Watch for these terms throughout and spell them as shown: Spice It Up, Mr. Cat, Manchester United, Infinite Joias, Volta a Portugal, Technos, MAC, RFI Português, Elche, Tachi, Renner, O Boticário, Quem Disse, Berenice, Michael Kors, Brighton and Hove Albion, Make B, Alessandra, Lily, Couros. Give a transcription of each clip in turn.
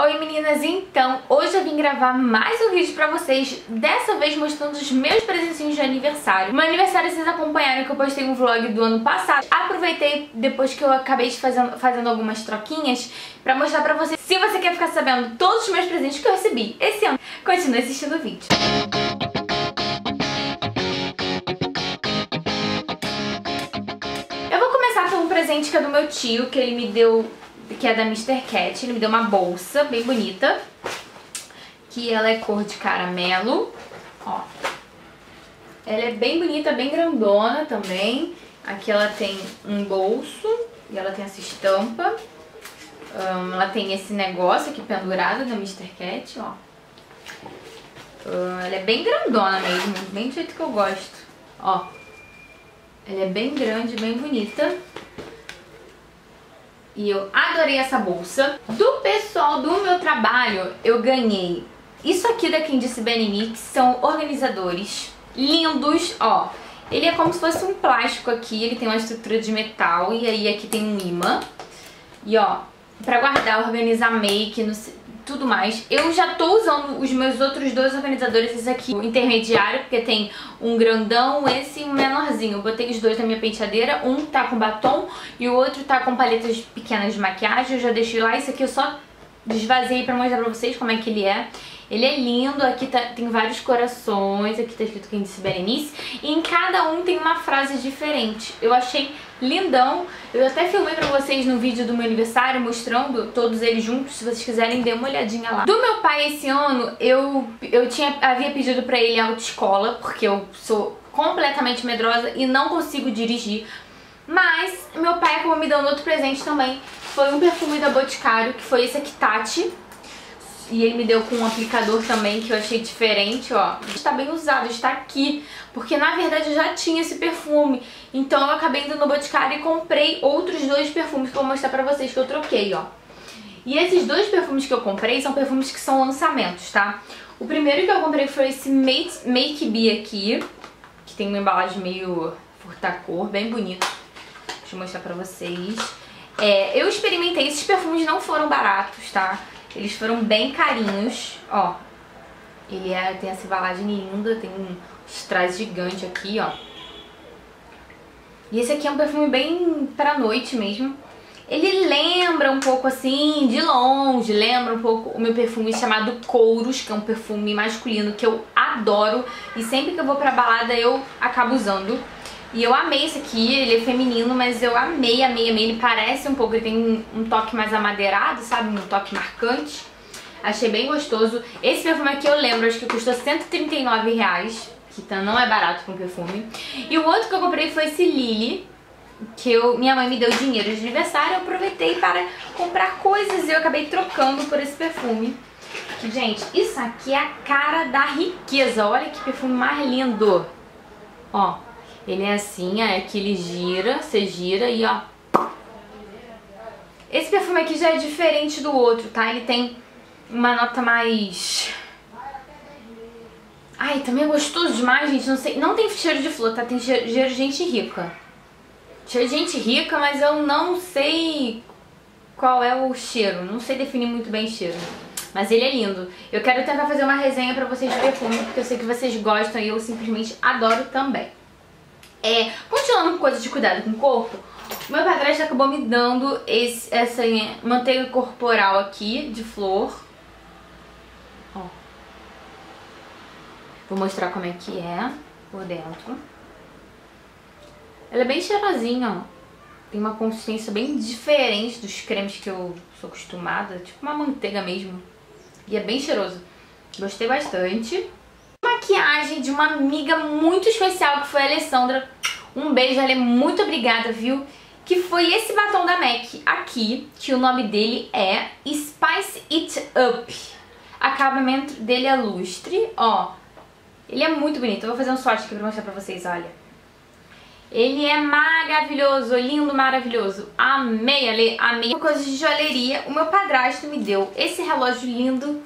Oi meninas, então hoje eu vim gravar mais um vídeo pra vocês, dessa vez mostrando os meus presentinhos de aniversário. Meu aniversário vocês acompanharam que eu postei um vlog do ano passado. Aproveitei depois que eu acabei fazendo algumas troquinhas pra mostrar pra vocês. Se você quer ficar sabendo todos os meus presentes que eu recebi esse ano, continue assistindo o vídeo. Eu vou começar com um presente que é do meu tio, que ele me deu, que é da Mr. Cat. Ele me deu uma bolsa bem bonita, que ela é cor de caramelo, ó. Ela é bem bonita, bem grandona também. Aqui ela tem um bolso e ela tem essa estampa. Ela tem esse negócio aqui pendurado da Mr. Cat, ó. Ela é bem grandona mesmo, bem do jeito que eu gosto, ó. Ela é bem grande, bem bonita. E eu adorei essa bolsa. Do pessoal do meu trabalho, eu ganhei isso aqui da Quem Disse, Berenice, que são organizadores lindos, ó. Ele é como se fosse um plástico aqui, ele tem uma estrutura de metal e aí aqui tem um imã. E ó, pra guardar, organizar make, tudo mais. Eu já tô usando os meus outros dois organizadores, esse aqui, o intermediário, porque tem um grandão, esse e um menorzinho. Eu botei os dois na minha penteadeira, um tá com batom e o outro tá com paletas pequenas de maquiagem. Eu já deixei lá, esse aqui eu só desvaziei pra mostrar pra vocês como é que ele é. Ele é lindo, aqui tá, tem vários corações, aqui tá escrito Quem Disse, Berenice, e em cada um tem uma frase diferente. Eu achei lindão, eu até filmei pra vocês no vídeo do meu aniversário, mostrando todos eles juntos, se vocês quiserem, dê uma olhadinha lá. Do meu pai esse ano, eu havia pedido pra ele autoescola, porque eu sou completamente medrosa e não consigo dirigir, mas meu pai acabou me dando outro presente também, foi um perfume da Boticário, que foi esse aqui, Tachi. E ele me deu com um aplicador também, que eu achei diferente, ó. Está bem usado, está aqui. Porque, na verdade, eu já tinha esse perfume. Então, eu acabei indo no Boticário e comprei outros dois perfumes que eu vou mostrar pra vocês, que eu troquei, ó. E esses dois perfumes que eu comprei são perfumes que são lançamentos, tá? O primeiro que eu comprei foi esse Make B aqui, que tem uma embalagem meio furtacor, bem bonito. Deixa eu mostrar pra vocês. É, eu experimentei. Esses perfumes não foram baratos, tá? Eles foram bem carinhos, ó. Ele é, tem essa embalagem linda, tem um strass gigante aqui, ó. E esse aqui é um perfume bem pra noite mesmo. Ele lembra um pouco assim, de longe, lembra um pouco o meu perfume chamado Couros, que é um perfume masculino que eu adoro. E sempre que eu vou pra balada eu acabo usando. E eu amei esse aqui, ele é feminino, mas eu amei, amei, amei. Ele parece um pouco, ele tem um toque mais amadeirado, sabe? Um toque marcante. Achei bem gostoso. Esse perfume aqui eu lembro, acho que custou R$139, que não é barato pra um perfume. E o outro que eu comprei foi esse Lily, que minha mãe me deu dinheiro de aniversário. Eu aproveitei para comprar coisas e eu acabei trocando por esse perfume. Que, gente, isso aqui é a cara da riqueza. Olha que perfume mais lindo. Ó. Ele é assim, é que ele gira, você gira e ó. Esse perfume aqui já é diferente do outro, tá? Ele tem uma nota mais... Ai, também é gostoso demais, gente. Não sei, não tem cheiro de flor, tá? Tem cheiro de gente rica. Cheiro de gente rica, mas eu não sei qual é o cheiro. Não sei definir muito bem o cheiro. Mas ele é lindo. Eu quero tentar fazer uma resenha pra vocês de perfume, porque eu sei que vocês gostam e eu simplesmente adoro também. É, continuando com coisa de cuidado com o corpo, meu padrasto acabou me dando essa manteiga corporal aqui, de flor. Ó. Vou mostrar como é que é por dentro. Ela é bem cheirosinha, ó. Tem uma consistência bem diferente dos cremes que eu sou acostumada. Tipo uma manteiga mesmo. E é bem cheiroso. Gostei bastante. Maquiagem de uma amiga muito especial, que foi a Alessandra. Um beijo, Ale, muito obrigada, viu? Que foi esse batom da MAC aqui, que o nome dele é Spice It Up. Acabamento dele é lustre, ó. Ele é muito bonito, eu vou fazer um swatch aqui pra mostrar pra vocês, olha. Ele é maravilhoso, lindo, maravilhoso. Amei, Ale, amei. Coisas de joalheria, o meu padrasto me deu esse relógio lindo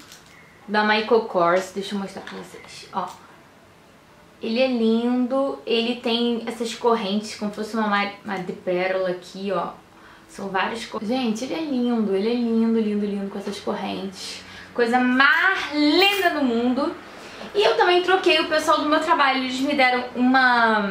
da Michael Kors, deixa eu mostrar pra vocês, ó. Ele é lindo, ele tem essas correntes, como se fosse uma pérola aqui, ó. São várias cores. Gente, ele é lindo, lindo, lindo com essas correntes. Coisa mais linda do mundo. E eu também troquei o pessoal do meu trabalho. Eles me deram uma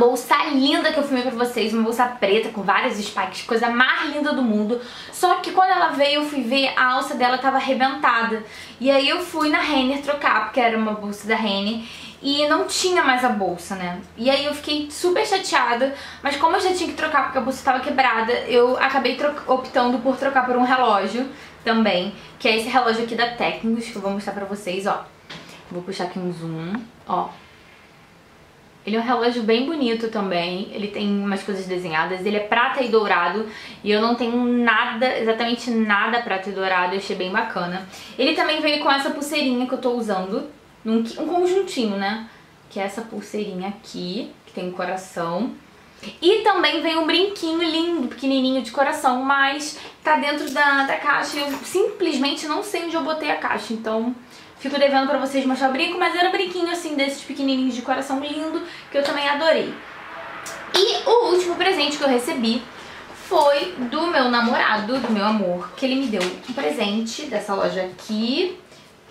bolsa linda que eu filmei pra vocês. Uma bolsa preta com várias spikes. Coisa mais linda do mundo. Só que quando ela veio, eu fui ver a alça dela tava arrebentada. E aí eu fui na Renner trocar, porque era uma bolsa da Renner. E não tinha mais a bolsa, né? E aí eu fiquei super chateada. Mas como eu já tinha que trocar porque a bolsa tava quebrada, eu acabei optando por trocar por um relógio também. Que é esse relógio aqui da Technos, que eu vou mostrar pra vocês, ó. Vou puxar aqui um zoom, ó. Ele é um relógio bem bonito também. Ele tem umas coisas desenhadas. Ele é prata e dourado. E eu não tenho nada, exatamente nada prata e dourado. Eu achei bem bacana. Ele também veio com essa pulseirinha que eu tô usando. Um conjuntinho, né? Que é essa pulseirinha aqui, que tem um coração. E também vem um brinquinho lindo, pequenininho, de coração, mas tá dentro da caixa. Eu simplesmente não sei onde eu botei a caixa, então fico devendo pra vocês mostrar o brinco. Mas era um brinquinho, assim, desses pequenininhos de coração lindo, que eu também adorei. E o último presente que eu recebi foi do meu namorado, do meu amor, que ele me deu um presente dessa loja aqui.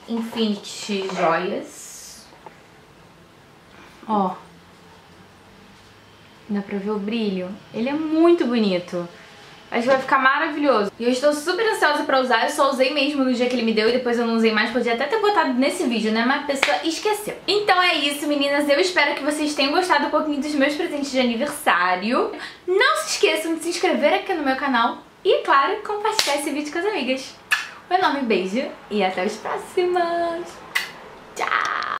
Infinite Joias. Ó. Dá pra ver o brilho? Ele é muito bonito. Acho que vai ficar maravilhoso. E eu estou super ansiosa pra usar. Eu só usei mesmo no dia que ele me deu e depois eu não usei mais. Podia até ter botado nesse vídeo, né? Mas a pessoa esqueceu. Então é isso, meninas. Eu espero que vocês tenham gostado um pouquinho dos meus presentes de aniversário. Não se esqueçam de se inscrever aqui no meu canal. E, claro, compartilhar esse vídeo com as amigas. Um enorme beijo e até os próximos. Tchau!